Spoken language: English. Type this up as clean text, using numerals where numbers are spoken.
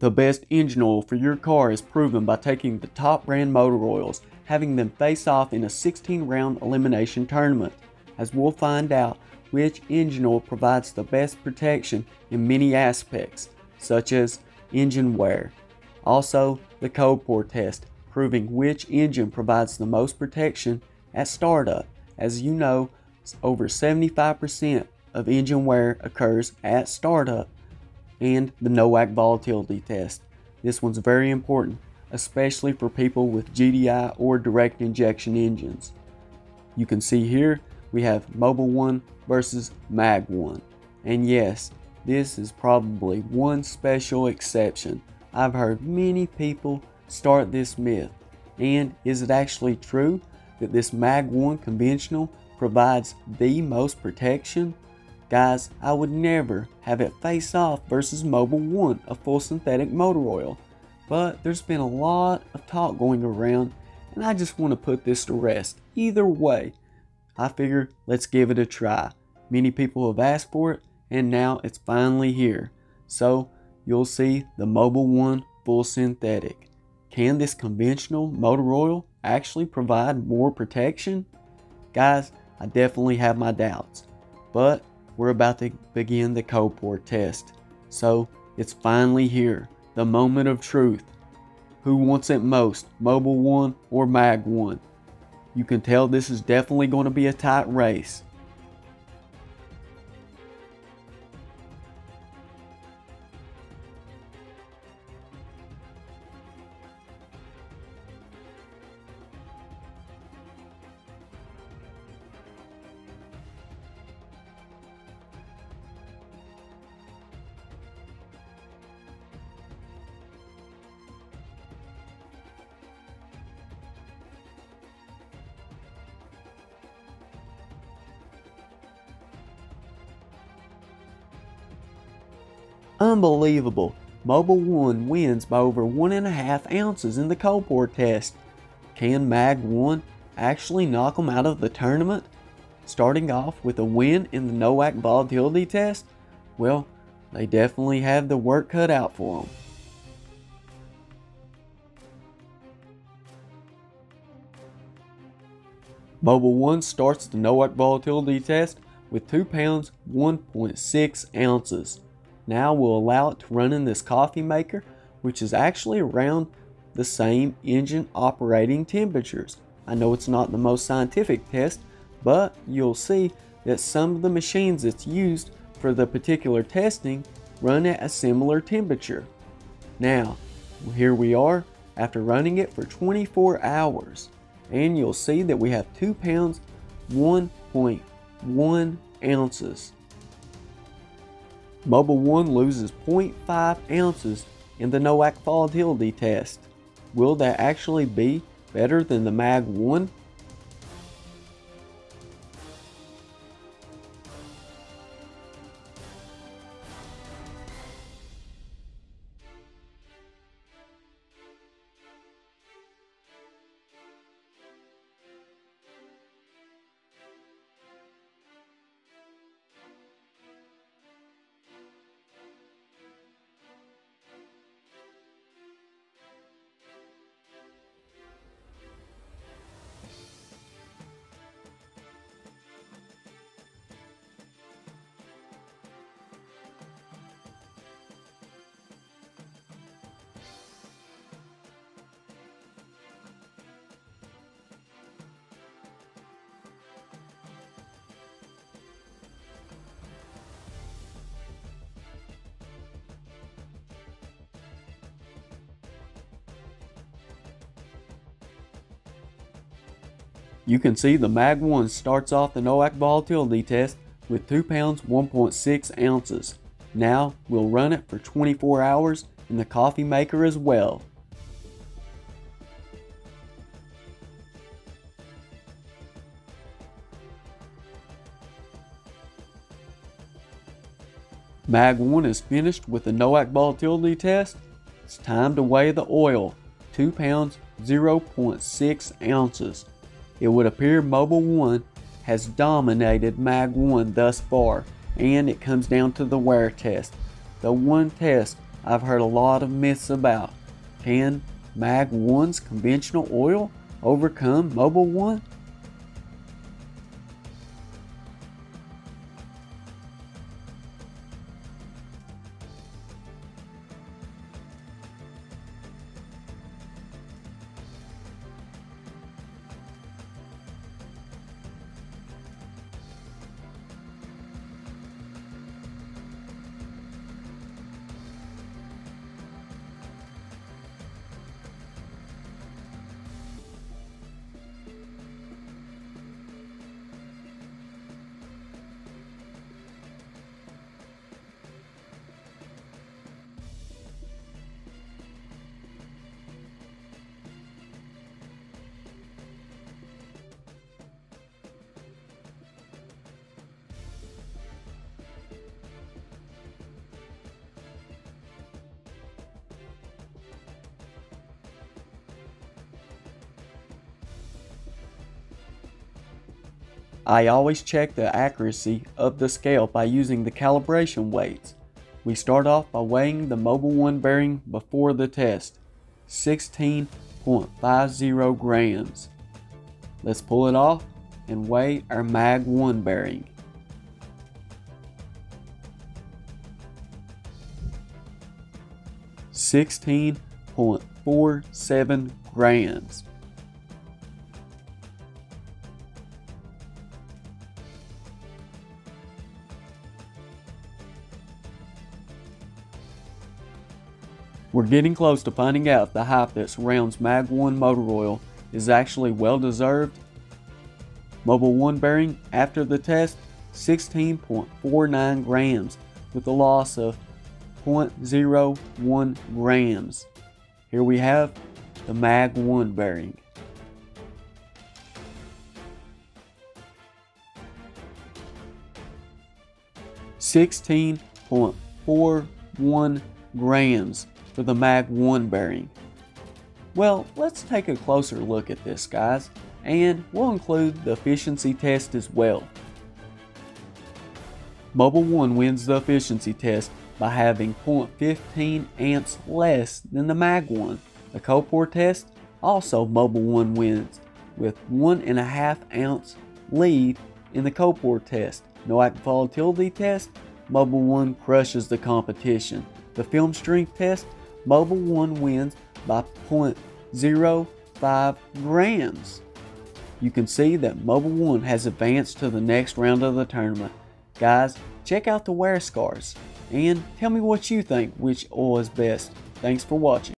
The best engine oil for your car is proven by taking the top brand motor oils, having them face off in a 16-round elimination tournament, as we'll find out which engine oil provides the best protection in many aspects, such as engine wear. Also, the code pour test, proving which engine provides the most protection at startup. As you know, over 75% of engine wear occurs at startup. And the Noack volatility test. This one's very important, especially for people with GDI or direct injection engines. You can see here we have Mobil 1 versus MAG 1. And yes, this is probably one special exception. I've heard many people start this myth. And is it actually true that this MAG 1 conventional provides the most protection? Guys, I would never have it face off versus Mobil 1, a full synthetic motor oil, but there's been a lot of talk going around and I just want to put this to rest. Either way, I figure let's give it a try. Many people have asked for it and now it's finally here. So you'll see the Mobil 1 full synthetic. Can this conventional motor oil actually provide more protection? Guys, I definitely have my doubts, but we're about to begin the code pour test. So it's finally here, the moment of truth. Who wants it most, Mobil 1 or MAG 1? You can tell this is definitely going to be a tight race. Unbelievable, Mobil 1 wins by over 1.5 ounces in the code pour test. Can MAG 1 actually knock them out of the tournament? Starting off with a win in the Noack volatility test? Well, they definitely have the work cut out for them. Mobil 1 starts the Noack volatility test with 2 pounds 1.6 ounces. Now we'll allow it to run in this coffee maker, which is actually around the same engine operating temperatures. I know it's not the most scientific test, but you'll see that some of the machines that's used for the particular testing run at a similar temperature. Now, here we are after running it for 24 hours, and you'll see that we have 2 pounds, 1.1 ounces. Mobil 1 loses 0.5 ounces in the Noack volatility test. Will that actually be better than the MAG 1? You can see the MAG 1 starts off the Noack volatility test with 2 pounds 1.6 ounces. Now we'll run it for 24 hours in the coffee maker as well. MAG 1 is finished with the Noack volatility test. It's time to weigh the oil, 2 pounds 0.6 ounces. It would appear Mobil 1 has dominated MAG 1 thus far, and it comes down to the wear test, the one test I've heard a lot of myths about. Can MAG 1's conventional oil overcome Mobil 1? I always check the accuracy of the scale by using the calibration weights. We start off by weighing the Mobil 1 bearing before the test, 16.50 grams. Let's pull it off and weigh our MAG 1 bearing. .47 grams. We're getting close to finding out if the hype that surrounds MAG 1 motor oil is actually well deserved. Mobil 1 bearing after the test, 16.49 grams with a loss of 0.01 grams. Here we have the MAG 1 bearing. .41 grams for the MAG 1 bearing. Well, let's take a closer look at this, guys, and we'll include the efficiency test as well. Mobil 1 wins the efficiency test by having 0.15 amps less than the MAG 1. The co-pour test, also Mobil 1 wins with 1.5 ounce lead in the co-pour test. Noack volatility test, Mobil 1 crushes the competition. The film strength test, Mobil 1 wins by 0.05 grams. You can see that Mobil 1 has advanced to the next round of the tournament. Guys, check out the wear scars and tell me what you think, which oil is best. Thanks for watching.